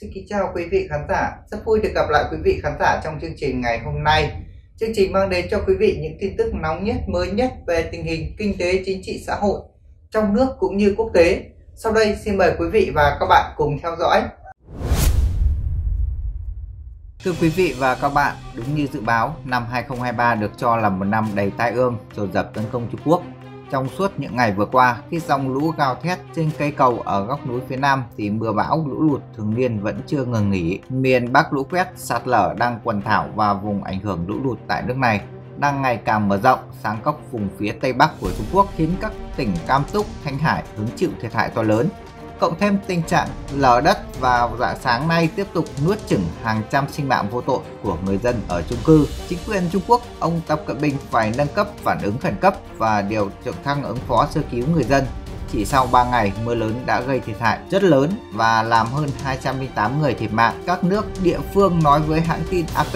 Xin kính chào quý vị khán giả, rất vui được gặp lại quý vị khán giả trong chương trình ngày hôm nay. Chương trình mang đến cho quý vị những tin tức nóng nhất, mới nhất về tình hình kinh tế, chính trị, xã hội trong nước cũng như quốc tế. Sau đây xin mời quý vị và các bạn cùng theo dõi. Thưa quý vị và các bạn, đúng như dự báo, năm 2023 được cho là một năm đầy tai ương, dồn dập tấn công Trung Quốc. Trong suốt những ngày vừa qua, khi dòng lũ gào thét trên cây cầu ở góc núi phía Nam thì mưa bão, lũ lụt thường niên vẫn chưa ngừng nghỉ. Miền Bắc lũ quét, sạt lở đang quần thảo và vùng ảnh hưởng lũ lụt tại nước này đang ngày càng mở rộng, sáng cấp vùng phía Tây Bắc của Trung Quốc khiến các tỉnh Cam Túc, Thanh Hải hứng chịu thiệt hại to lớn. Cộng thêm tình trạng lở đất vào rạng sáng nay tiếp tục nuốt chửng hàng trăm sinh mạng vô tội của người dân ở chung cư, chính quyền Trung Quốc, ông Tập Cận Bình phải nâng cấp phản ứng khẩn cấp và điều trực thăng ứng phó sơ cứu người dân. Chỉ sau 3 ngày, mưa lớn đã gây thiệt hại rất lớn và làm hơn 208 người thiệt mạng. Các nước địa phương nói với hãng tin AP,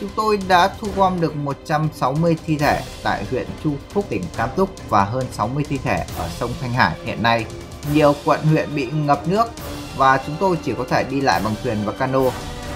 chúng tôi đã thu gom được 160 thi thể tại huyện Chu Phúc, tỉnh Cam Túc và hơn 60 thi thể ở sông Thanh Hải. Hiện nay, nhiều quận huyện bị ngập nước và chúng tôi chỉ có thể đi lại bằng thuyền và cano.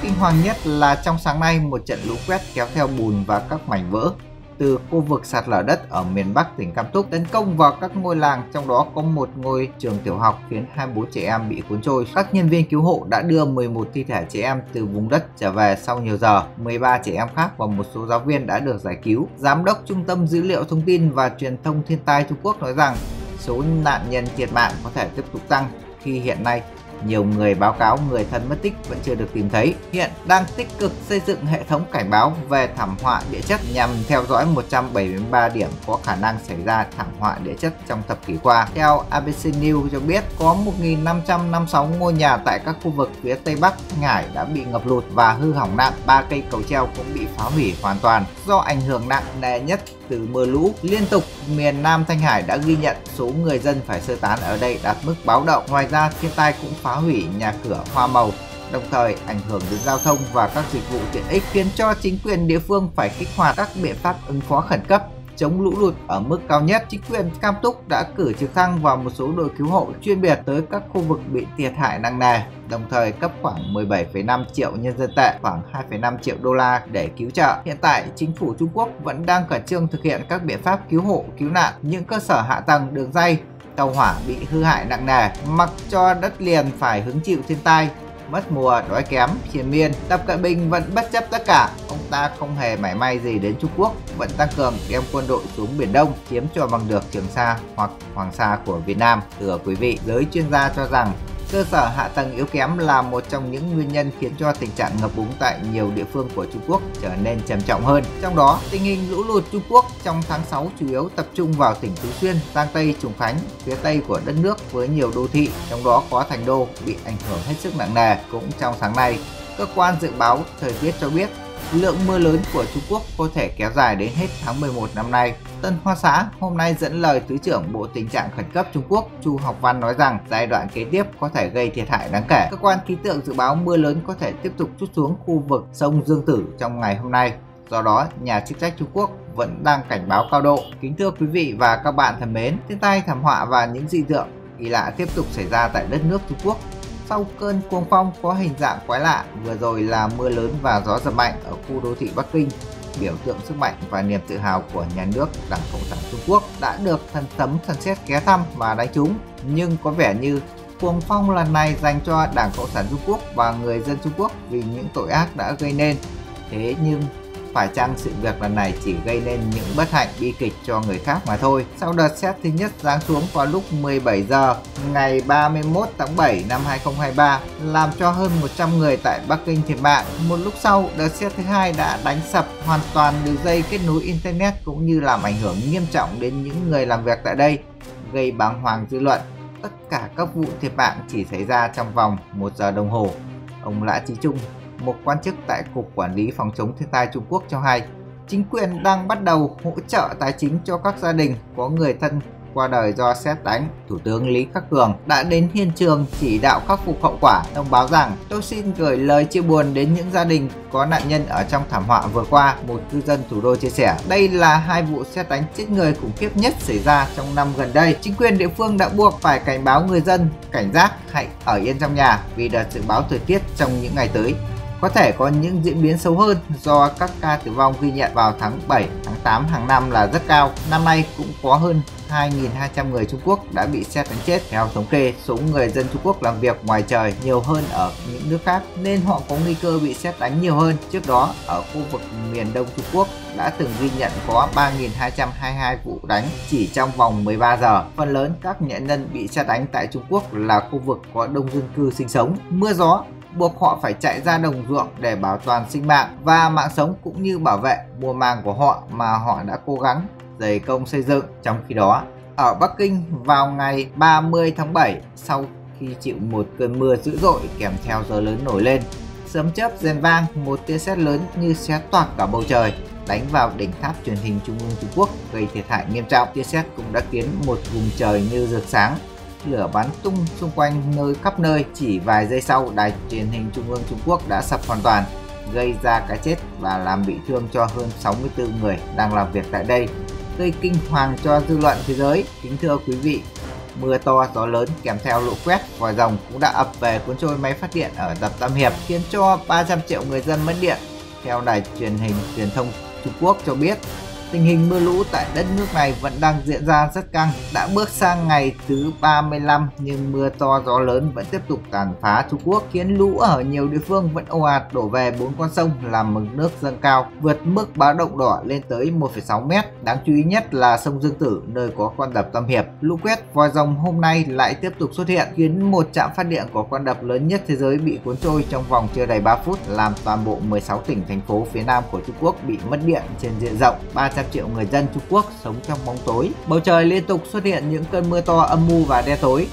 Kinh hoàng nhất là trong sáng nay, một trận lũ quét kéo theo bùn và các mảnh vỡ từ khu vực sạt lở đất ở miền Bắc tỉnh Cam Túc tấn công vào các ngôi làng, trong đó có một ngôi trường tiểu học khiến 24 trẻ em bị cuốn trôi. Các nhân viên cứu hộ đã đưa 11 thi thể trẻ em từ vùng đất trở về sau nhiều giờ, 13 trẻ em khác và một số giáo viên đã được giải cứu. Giám đốc Trung tâm Dữ liệu Thông tin và Truyền thông Thiên tai Trung Quốc nói rằng số nạn nhân thiệt mạng có thể tiếp tục tăng khi hiện nay nhiều người báo cáo người thân mất tích vẫn chưa được tìm thấy. Hiện đang tích cực xây dựng hệ thống cảnh báo về thảm họa địa chất nhằm theo dõi 173 điểm có khả năng xảy ra thảm họa địa chất trong thập kỷ qua. Theo ABC News cho biết, có 1.556 ngôi nhà tại các khu vực phía Tây Bắc Thanh Hải đã bị ngập lụt và hư hỏng nặng, 3 cây cầu treo cũng bị phá hủy hoàn toàn. Do ảnh hưởng nặng nề nhất từ mưa lũ liên tục, miền Nam Thanh Hải đã ghi nhận số người dân phải sơ tán ở đây đạt mức báo động. Ngoài ra, thiên tai cũng phá hủy nhà cửa, hoa màu, đồng thời ảnh hưởng đến giao thông và các dịch vụ tiện ích, khiến cho chính quyền địa phương phải kích hoạt các biện pháp ứng phó khẩn cấp chống lũ lụt ở mức cao nhất. Chính quyền Cam Túc đã cử trực thăng và một số đội cứu hộ chuyên biệt tới các khu vực bị thiệt hại nặng nề, đồng thời cấp khoảng 17,5 triệu nhân dân tệ, khoảng 2,5 triệu đô la để cứu trợ. Hiện tại, chính phủ Trung Quốc vẫn đang khẩn trương thực hiện các biện pháp cứu hộ, cứu nạn. Những cơ sở hạ tầng, đường ray, tàu hỏa bị hư hại nặng nề, mặc cho đất liền phải hứng chịu thiên tai, mất mùa, đói kém, triền miên. Tập Cận Bình vẫn bất chấp tất cả, ông ta không hề mảy may gì đến Trung Quốc, vẫn tăng cường đem quân đội xuống Biển Đông, chiếm cho bằng được Trường Sa hoặc Hoàng Sa của Việt Nam. Thưa quý vị, giới chuyên gia cho rằng cơ sở hạ tầng yếu kém là một trong những nguyên nhân khiến cho tình trạng ngập úng tại nhiều địa phương của Trung Quốc trở nên trầm trọng hơn. Trong đó, tình hình lũ lụt Trung Quốc trong tháng 6 chủ yếu tập trung vào tỉnh Tứ Xuyên, Giang Tây, Trùng Khánh, phía Tây của đất nước với nhiều đô thị, trong đó có Thành Đô bị ảnh hưởng hết sức nặng nề. Cũng trong sáng nay, cơ quan dự báo thời tiết cho biết lượng mưa lớn của Trung Quốc có thể kéo dài đến hết tháng 11 năm nay. Tân Hoa Xã hôm nay dẫn lời Thứ trưởng Bộ Tình trạng Khẩn cấp Trung Quốc Chu Học Văn nói rằng giai đoạn kế tiếp có thể gây thiệt hại đáng kể. Cơ quan khí tượng dự báo mưa lớn có thể tiếp tục trút xuống khu vực sông Dương Tử trong ngày hôm nay. Do đó, nhà chức trách Trung Quốc vẫn đang cảnh báo cao độ. Kính thưa quý vị và các bạn thân mến, thiên tai, thảm họa và những dị tượng kỳ lạ tiếp tục xảy ra tại đất nước Trung Quốc. Sau cơn cuồng phong có hình dạng quái lạ, vừa rồi là mưa lớn và gió giật mạnh ở khu đô thị Bắc Kinh, biểu tượng sức mạnh và niềm tự hào của nhà nước Đảng Cộng sản Trung Quốc, đã được thần sấm thần sét ghé thăm và đánh trúng. Nhưng có vẻ như cuồng phong lần này dành cho Đảng Cộng sản Trung Quốc và người dân Trung Quốc vì những tội ác đã gây nên. Thế nhưng phải chăng sự việc lần này chỉ gây nên những bất hạnh bi kịch cho người khác mà thôi? Sau đợt sét thứ nhất giáng xuống vào lúc 17 giờ ngày 31 tháng 7 năm 2023 làm cho hơn 100 người tại Bắc Kinh thiệt mạng. Một lúc sau, đợt sét thứ hai đã đánh sập hoàn toàn đường dây kết nối internet cũng như làm ảnh hưởng nghiêm trọng đến những người làm việc tại đây, gây bàng hoàng dư luận. Tất cả các vụ thiệt mạng chỉ xảy ra trong vòng 1 giờ đồng hồ. Ông Lã Chí Trung, một quan chức tại Cục Quản lý Phòng chống thiên tai Trung Quốc cho hay, chính quyền đang bắt đầu hỗ trợ tài chính cho các gia đình có người thân qua đời do sét đánh, Thủ tướng Lý Khắc Cường đã đến hiện trường chỉ đạo khắc phục hậu quả, thông báo rằng tôi xin gửi lời chia buồn đến những gia đình có nạn nhân ở trong thảm họa vừa qua, một cư dân thủ đô chia sẻ. Đây là hai vụ sét đánh chết người khủng khiếp nhất xảy ra trong năm gần đây. Chính quyền địa phương đã buộc phải cảnh báo người dân cảnh giác, hãy ở yên trong nhà vì đợt dự báo thời tiết trong những ngày tới có thể có những diễn biến xấu hơn do các ca tử vong ghi nhận vào tháng 7, tháng 8 hàng năm là rất cao. Năm nay cũng có hơn 2.200 người Trung Quốc đã bị sét đánh chết. Theo thống kê, số người dân Trung Quốc làm việc ngoài trời nhiều hơn ở những nước khác nên họ có nguy cơ bị sét đánh nhiều hơn. Trước đó, ở khu vực miền Đông Trung Quốc đã từng ghi nhận có 3.222 vụ đánh chỉ trong vòng 13 giờ. Phần lớn các nạn nhân bị sét đánh tại Trung Quốc là khu vực có đông dân cư sinh sống. Mưa gió buộc họ phải chạy ra đồng ruộng để bảo toàn sinh mạng và mạng sống cũng như bảo vệ mùa màng của họ mà họ đã cố gắng dày công xây dựng. Trong khi đó, ở Bắc Kinh vào ngày 30 tháng 7, sau khi chịu một cơn mưa dữ dội kèm theo gió lớn nổi lên, sấm chớp rền vang, một tia sét lớn như xé toạc cả bầu trời đánh vào đỉnh tháp truyền hình trung ương Trung Quốc gây thiệt hại nghiêm trọng. Tia sét cũng đã khiến một vùng trời như rực sáng, lửa bắn tung xung quanh nơi khắp nơi. Chỉ vài giây sau, đài truyền hình trung ương Trung Quốc đã sập hoàn toàn, gây ra cái chết và làm bị thương cho hơn 64 người đang làm việc tại đây, gây kinh hoàng cho dư luận thế giới. Kính thưa quý vị, mưa to gió lớn kèm theo lũ quét vòi rồng cũng đã ập về cuốn trôi máy phát điện ở đập Tam Hiệp, khiến cho 300 triệu người dân mất điện. Theo đài truyền hình truyền thông Trung Quốc cho biết, tình hình mưa lũ tại đất nước này vẫn đang diễn ra rất căng. Đã bước sang ngày thứ 35 nhưng mưa to gió lớn vẫn tiếp tục tàn phá Trung Quốc, khiến lũ ở nhiều địa phương vẫn ồ ạt đổ về bốn con sông, làm mực nước dâng cao vượt mức báo động đỏ lên tới 1,6 m. Đáng chú ý nhất là sông Dương Tử, nơi có con đập Tam Hiệp. Lũ quét vòi rồng hôm nay lại tiếp tục xuất hiện, khiến một trạm phát điện của con đập lớn nhất thế giới bị cuốn trôi trong vòng chưa đầy 3 phút, làm toàn bộ 16 tỉnh thành phố phía nam của Trung Quốc bị mất điện trên diện rộng. 300 triệu người dân Trung Quốc sống trong bóng tối. Bầu trời liên tục xuất hiện những cơn mưa to âm mưu và đen tối,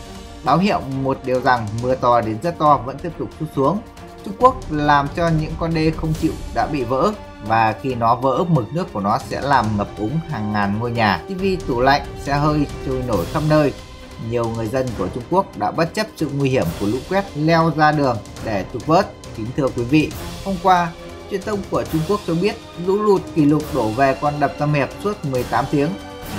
báo hiệu một điều rằng mưa to đến rất to vẫn tiếp tục sút xuống. Trung Quốc làm cho những con đê không chịu đã bị vỡ, và khi nó vỡ, mực nước của nó sẽ làm ngập úng hàng ngàn ngôi nhà. TV, tủ lạnh, xe hơi trôi nổi khắp nơi. Nhiều người dân của Trung Quốc đã bất chấp sự nguy hiểm của lũ quét leo ra đường để trục vớt. Kính thưa quý vị, hôm qua truyền thông của Trung Quốc cho biết lũ lụt kỷ lục đổ về con đập Tam Hiệp suốt 18 tiếng,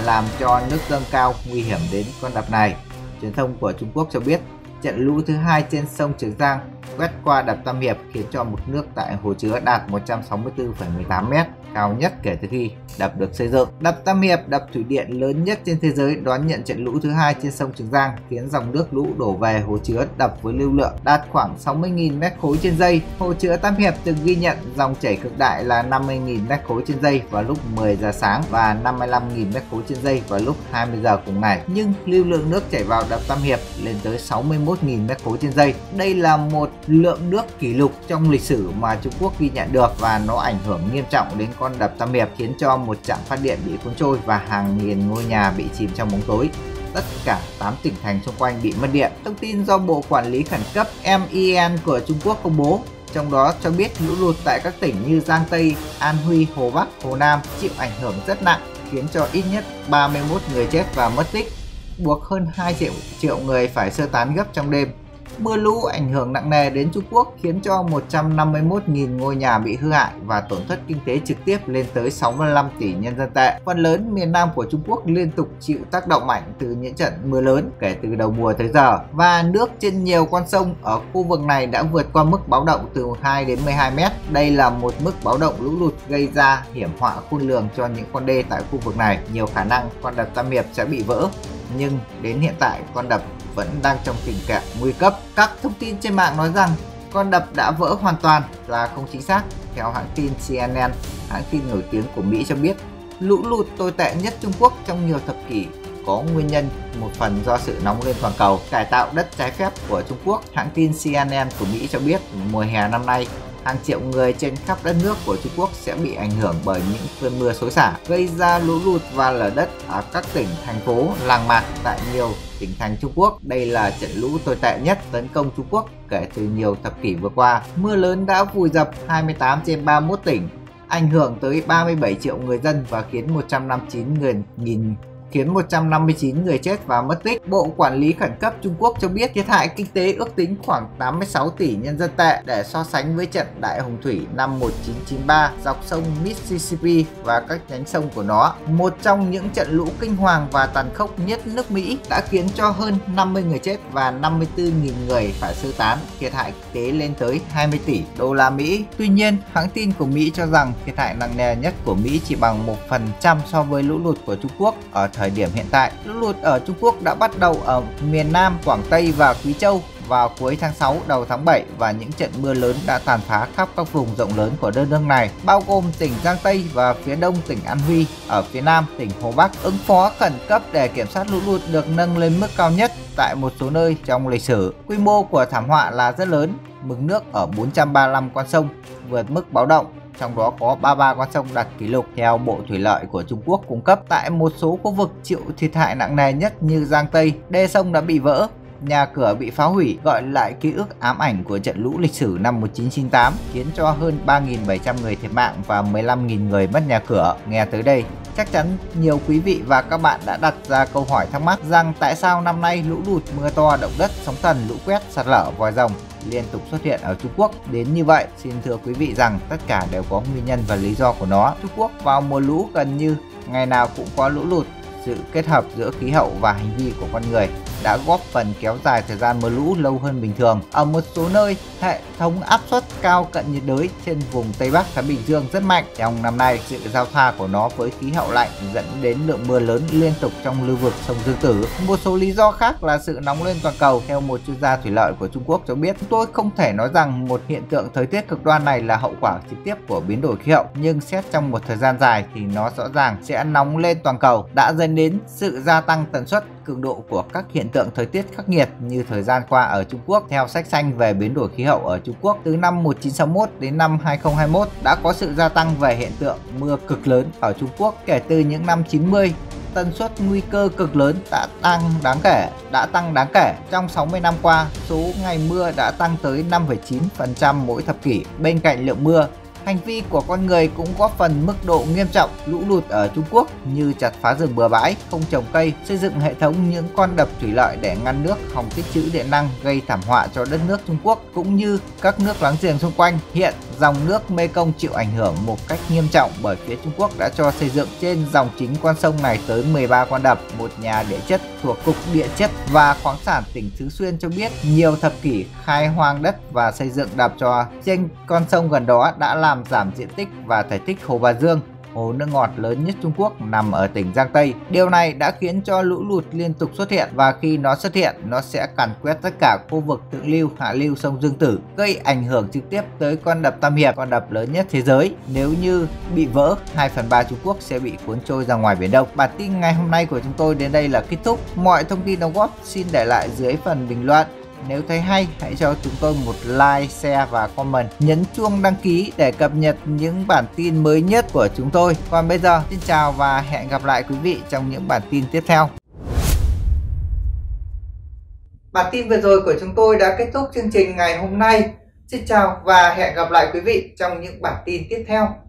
làm cho nước dâng cao nguy hiểm đến con đập này. Truyền thông của Trung Quốc cho biết trận lũ thứ hai trên sông Trường Giang quét qua đập Tam Hiệp khiến cho mực nước tại hồ chứa đạt 164,18 m, cao nhất kể từ khi đập được xây dựng. Đập Tam Hiệp, đập thủy điện lớn nhất trên thế giới, đón nhận trận lũ thứ hai trên sông Trường Giang, khiến dòng nước lũ đổ về hồ chứa đập với lưu lượng đạt khoảng 60.000 m3 trên giây. Hồ chứa Tam Hiệp từng ghi nhận dòng chảy cực đại là 50.000 m3 trên giây vào lúc 10 giờ sáng và 55.000 m3 trên giây vào lúc 20 giờ cùng ngày. Nhưng lưu lượng nước chảy vào đập Tam Hiệp lên tới 61.000 m3 trên giây. Đây là một lượng nước kỷ lục trong lịch sử mà Trung Quốc ghi nhận được, và nó ảnh hưởng nghiêm trọng đến con đập Tam Hiệp, khiến cho một trạm phát điện bị cuốn trôi và hàng nghìn ngôi nhà bị chìm trong bóng tối. Tất cả 8 tỉnh thành xung quanh bị mất điện. Thông tin do Bộ Quản lý Khẩn cấp (MEN) của Trung Quốc công bố, trong đó cho biết lũ lụt tại các tỉnh như Giang Tây, An Huy, Hồ Bắc, Hồ Nam chịu ảnh hưởng rất nặng, khiến cho ít nhất 31 người chết và mất tích, buộc hơn 2 triệu người phải sơ tán gấp trong đêm. Mưa lũ ảnh hưởng nặng nề đến Trung Quốc, khiến cho 151.000 ngôi nhà bị hư hại và tổn thất kinh tế trực tiếp lên tới 65 tỷ nhân dân tệ. Phần lớn miền Nam của Trung Quốc liên tục chịu tác động mạnh từ những trận mưa lớn kể từ đầu mùa tới giờ, và nước trên nhiều con sông ở khu vực này đã vượt qua mức báo động từ 2 đến 12 mét. Đây là một mức báo động lũ lụt gây ra hiểm họa khôn lường cho những con đê tại khu vực này. Nhiều khả năng con đập Tam Hiệp sẽ bị vỡ, nhưng đến hiện tại con đập vẫn đang trong tình trạng nguy cấp. Các thông tin trên mạng nói rằng con đập đã vỡ hoàn toàn là không chính xác. Theo hãng tin CNN, hãng tin nổi tiếng của Mỹ cho biết lũ lụt tồi tệ nhất Trung Quốc trong nhiều thập kỷ có nguyên nhân một phần do sự nóng lên toàn cầu, cải tạo đất trái phép của Trung Quốc. Hãng tin CNN của Mỹ cho biết mùa hè năm nay, hàng triệu người trên khắp đất nước của Trung Quốc sẽ bị ảnh hưởng bởi những cơn mưa xối xả, gây ra lũ lụt và lở đất ở các tỉnh, thành phố, làng mạc tại nhiều tỉnh thành Trung Quốc. Đây là trận lũ tồi tệ nhất tấn công Trung Quốc kể từ nhiều thập kỷ vừa qua. Mưa lớn đã vùi dập 28 trên 31 tỉnh, ảnh hưởng tới 37 triệu người dân và khiến 159.000 khiến 159 người chết và mất tích. Bộ Quản lý Khẩn cấp Trung Quốc cho biết thiệt hại kinh tế ước tính khoảng 86 tỷ nhân dân tệ để so sánh với trận đại hồng thủy năm 1993 dọc sông Mississippi và các nhánh sông của nó. Một trong những trận lũ kinh hoàng và tàn khốc nhất nước Mỹ đã khiến cho hơn 50 người chết và 54.000 người phải sơ tán, thiệt hại kinh tế lên tới 20 tỷ đô la Mỹ. Tuy nhiên, hãng tin của Mỹ cho rằng thiệt hại nặng nề nhất của Mỹ chỉ bằng 1% so với lũ lụt của Trung Quốc ở thời điểm hiện tại. Lũ lụt ở Trung Quốc đã bắt đầu ở miền Nam, Quảng Tây và Quý Châu vào cuối tháng 6 đầu tháng 7 và những trận mưa lớn đã tàn phá khắp các vùng rộng lớn của đất nước này, bao gồm tỉnh Giang Tây và phía đông tỉnh An Huy, ở phía nam tỉnh Hồ Bắc. Ứng phó khẩn cấp để kiểm soát lũ lụt được nâng lên mức cao nhất tại một số nơi trong lịch sử. Quy mô của thảm họa là rất lớn, mực nước ở 435 con sông vượt mức báo động, trong đó có 33 con sông đạt kỷ lục theo Bộ Thủy lợi của Trung Quốc cung cấp. Tại một số khu vực chịu thiệt hại nặng nề nhất như Giang Tây, đê sông đã bị vỡ, nhà cửa bị phá hủy, gọi lại ký ức ám ảnh của trận lũ lịch sử năm 1998 khiến cho hơn 3.700 người thiệt mạng và 15.000 người mất nhà cửa. Nghe tới đây, chắc chắn nhiều quý vị và các bạn đã đặt ra câu hỏi thắc mắc rằng tại sao năm nay lũ lụt, mưa to, động đất, sóng thần, lũ quét, sạt lở, vòi rồng liên tục xuất hiện ở Trung Quốc đến như vậy. Xin thưa quý vị rằng tất cả đều có nguyên nhân và lý do của nó. Trung Quốc vào mùa lũ gần như ngày nào cũng có lũ lụt. Sự kết hợp giữa khí hậu và hành vi của con người đã góp phần kéo dài thời gian mưa lũ lâu hơn bình thường. Ở một số nơi, hệ thống áp suất cao cận nhiệt đới trên vùng Tây Bắc Thái Bình Dương rất mạnh. Trong năm nay, sự giao thoa của nó với khí hậu lạnh dẫn đến lượng mưa lớn liên tục trong lưu vực sông Dương Tử. Một số lý do khác là sự nóng lên toàn cầu. Theo một chuyên gia thủy lợi của Trung Quốc cho biết, tôi không thể nói rằng một hiện tượng thời tiết cực đoan này là hậu quả trực tiếp của biến đổi khí hậu, nhưng xét trong một thời gian dài thì nó rõ ràng sẽ nóng lên toàn cầu, đã dẫn đến sự gia tăng tần suất, cường độ của các hiện tượng thời tiết khắc nghiệt như thời gian qua ở Trung Quốc. Theo sách xanh về biến đổi khí hậu ở Trung Quốc, từ năm 1961 đến năm 2021 đã có sự gia tăng về hiện tượng mưa cực lớn ở Trung Quốc. Kể từ những năm 90, tần suất nguy cơ cực lớn đã tăng đáng kể. Trong 60 năm qua, số ngày mưa đã tăng tới 5,9% mỗi thập kỷ. Bên cạnh lượng mưa, hành vi của con người cũng góp phần mức độ nghiêm trọng lũ lụt ở Trung Quốc như chặt phá rừng bừa bãi, không trồng cây, xây dựng hệ thống những con đập thủy lợi để ngăn nước, hòng tích trữ điện năng gây thảm họa cho đất nước Trung Quốc cũng như các nước láng giềng xung quanh. Hiện dòng nước Mê Công chịu ảnh hưởng một cách nghiêm trọng bởi phía Trung Quốc đã cho xây dựng trên dòng chính con sông này tới 13 con đập. Một nhà địa chất thuộc Cục Địa chất và Khoáng sản tỉnh Tứ Xuyên cho biết nhiều thập kỷ khai hoang đất và xây dựng đập cho trên con sông gần đó đã làm giảm diện tích và thể tích hồ Ba Dương, hồ nước ngọt lớn nhất Trung Quốc nằm ở tỉnh Giang Tây. Điều này đã khiến cho lũ lụt liên tục xuất hiện và khi nó xuất hiện, nó sẽ càn quét tất cả khu vực thượng lưu, hạ lưu sông Dương Tử, gây ảnh hưởng trực tiếp tới con đập Tam Hiệp, con đập lớn nhất thế giới. Nếu như bị vỡ, 2/3 Trung Quốc sẽ bị cuốn trôi ra ngoài Biển Đông. Bản tin ngày hôm nay của chúng tôi đến đây là kết thúc. Mọi thông tin đóng góp xin để lại dưới phần bình luận. Nếu thấy hay, hãy cho chúng tôi một like, share và comment. Nhấn chuông đăng ký để cập nhật những bản tin mới nhất của chúng tôi. Còn bây giờ, xin chào và hẹn gặp lại quý vị trong những bản tin tiếp theo. Bản tin vừa rồi của chúng tôi đã kết thúc chương trình ngày hôm nay. Xin chào và hẹn gặp lại quý vị trong những bản tin tiếp theo.